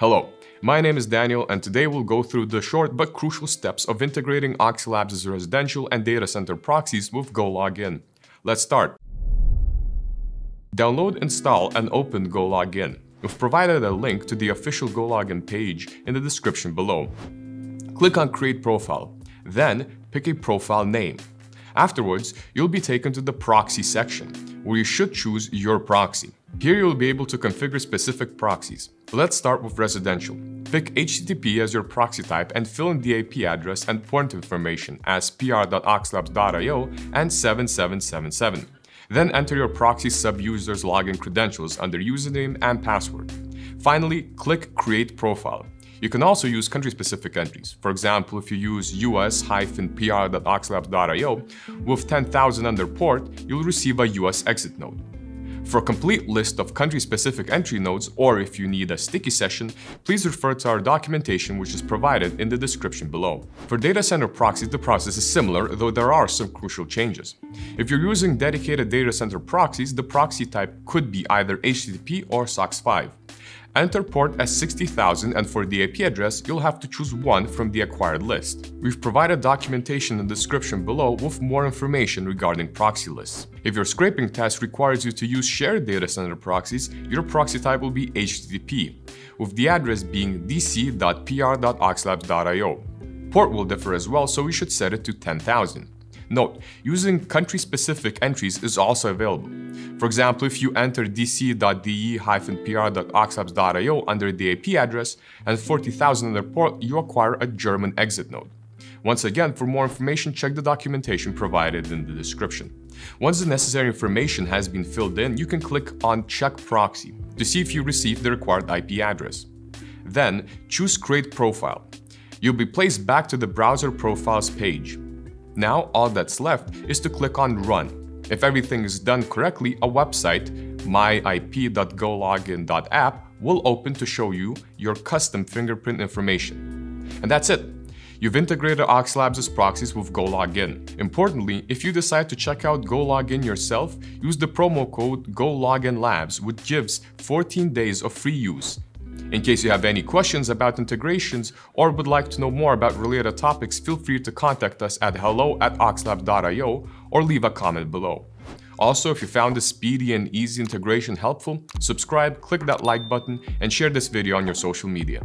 Hello, my name is Daniel, and today we'll go through the short but crucial steps of integrating Oxylabs' residential and data center proxies with GoLogin. Let's start. Download, install, and open GoLogin. We've provided a link to the official GoLogin page in the description below. Click on Create Profile, then pick a profile name. Afterwards, you'll be taken to the Proxy section, where you should choose your proxy. Here you'll be able to configure specific proxies. Let's start with residential. Pick HTTP as your proxy type and fill in the IP address and port information as pr.oxlabs.io and 7777. Then enter your proxy sub-user's login credentials under username and password. Finally, click Create Profile. You can also use country-specific entries. For example, if you use US-pr.oxlabs.io with 10,000 under port, you'll receive a US exit node. For a complete list of country-specific entry nodes, or if you need a sticky session, please refer to our documentation, which is provided in the description below. For data center proxies, the process is similar, though there are some crucial changes. If you're using dedicated data center proxies, the proxy type could be either HTTP or SOCKS5. Enter port as 60,000, and for the IP address, you'll have to choose one from the acquired list. We've provided documentation in the description below with more information regarding proxy lists. If your scraping test requires you to use shared data center proxies, your proxy type will be HTTP, with the address being dc.pr.oxlabs.io. Port will differ as well, so we should set it to 10,000. Note, using country-specific entries is also available. For example, if you enter dc.de-pr.oxapps.io under the IP address and 40,000 under port, you acquire a German exit node. Once again, for more information, check the documentation provided in the description. Once the necessary information has been filled in, you can click on Check Proxy to see if you receive the required IP address. Then, choose Create Profile. You'll be placed back to the Browser Profiles page. Now, all that's left is to click on Run. If everything is done correctly, a website, myip.gologin.app, will open to show you your custom fingerprint information. And that's it. You've integrated Oxylabs' proxies with GoLogin. Importantly, if you decide to check out GoLogin yourself, use the promo code GoLoginLabs, which gives 14 days of free use. In case you have any questions about integrations or would like to know more about related topics, feel free to contact us at hello@oxlabs.io or leave a comment below. Also, if you found this speedy and easy integration helpful, subscribe, click that like button, and share this video on your social media.